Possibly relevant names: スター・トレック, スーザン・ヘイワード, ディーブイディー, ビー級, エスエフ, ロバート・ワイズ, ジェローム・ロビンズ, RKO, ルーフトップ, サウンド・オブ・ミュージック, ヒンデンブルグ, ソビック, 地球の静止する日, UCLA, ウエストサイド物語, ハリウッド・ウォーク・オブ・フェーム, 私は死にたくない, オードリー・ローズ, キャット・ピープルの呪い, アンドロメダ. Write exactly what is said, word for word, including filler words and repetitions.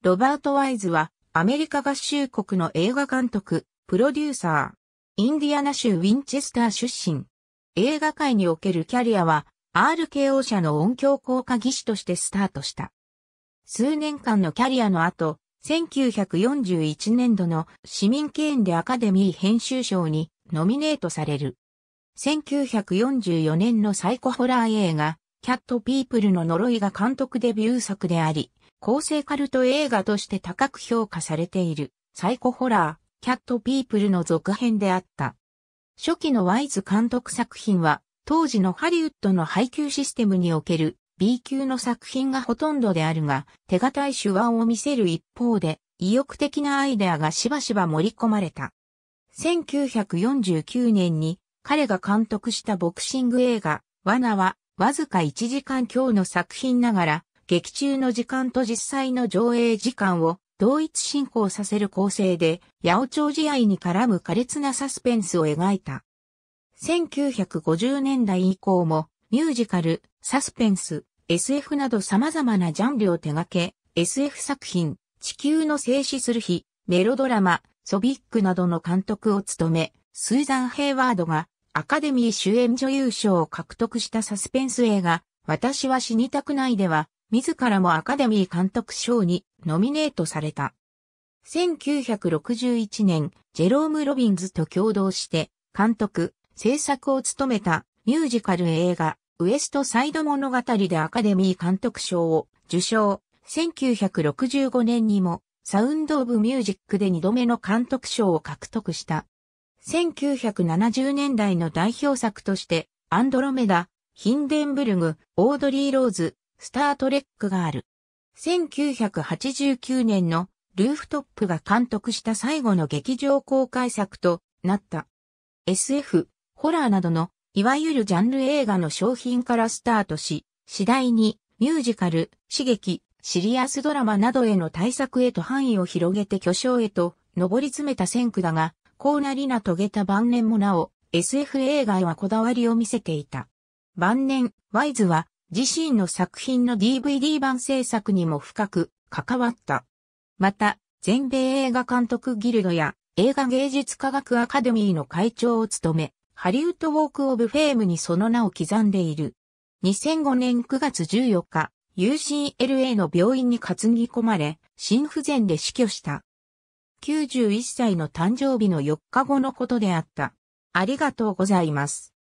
ロバート・ワイズは、アメリカ合衆国の映画監督、プロデューサー、インディアナ州ウィンチェスター出身。映画界におけるキャリアは、アールケーオー 社の音響効果技師としてスタートした。数年間のキャリアの後、せんきゅうひゃくよんじゅういちねん度の市民権でアカデミー編集賞にノミネートされる。せんきゅうひゃくよんじゅうよねんのサイコホラー映画、キャット・ピープルの呪いが監督デビュー作であり、構成カルト映画として高く評価されている、サイコホラー、キャット・ピープルの続編であった。初期のワイズ監督作品は、当時のハリウッドの配給システムにおける ビー 級の作品がほとんどであるが、手堅い手腕を見せる一方で、意欲的なアイデアがしばしば盛り込まれた。せんきゅうひゃくよんじゅうきゅうねんに彼が監督したボクシング映画、罠は、わずかいちじかん強の作品ながら、劇中の時間と実際の上映時間を同一進行させる構成で、八百長試合に絡む苛烈なサスペンスを描いた。せんきゅうひゃくごじゅうねんだい以降もミュージカル、サスペンス、エスエフ など様々なジャンルを手掛け、エスエフ 作品、地球の静止する日、メロドラマ、ソビックなどの監督を務め、スーザン・ヘイワードがアカデミー主演女優賞を獲得したサスペンス映画、私は死にたくないでは、自らもアカデミー監督賞にノミネートされた。せんきゅうひゃくろくじゅういちねん、ジェローム・ロビンズと共同して、監督、制作を務めたミュージカル映画ウエストサイド物語でアカデミー監督賞を受賞。せんきゅうひゃくろくじゅうごねんにもサウンド・オブ・ミュージックでにどめの監督賞を獲得した。せんきゅうひゃくななじゅうねんだいの代表作としてアンドロメダ、ヒンデンブルグ、オードリー・ローズ、スター・トレックがある。せんきゅうひゃくはちじゅうきゅうねんのルーフトップが監督した最後の劇場公開作となった。エスエフ、ホラーなどの、いわゆるジャンル映画の商品からスタートし、次第にミュージカル、刺激、シリアスドラマなどへの大作へと範囲を広げて巨匠へと上り詰めた先駆だが、高なりな遂げた晩年もなお、エスエフ 映画へはこだわりを見せていた。晩年、ワイズは自身の作品の ディーブイディー 版制作にも深く関わった。また、全米映画監督ギルドや映画芸術科学アカデミーの会長を務め、ハリウッド・ウォーク・オブ・フェームにその名を刻んでいる。にせんごねんくがつじゅうよっか、ユーシーエルエー の病院に担ぎ込まれ、心不全で死去した。きゅうじゅういっさいの誕生日のよっかごのことであった。ありがとうございます。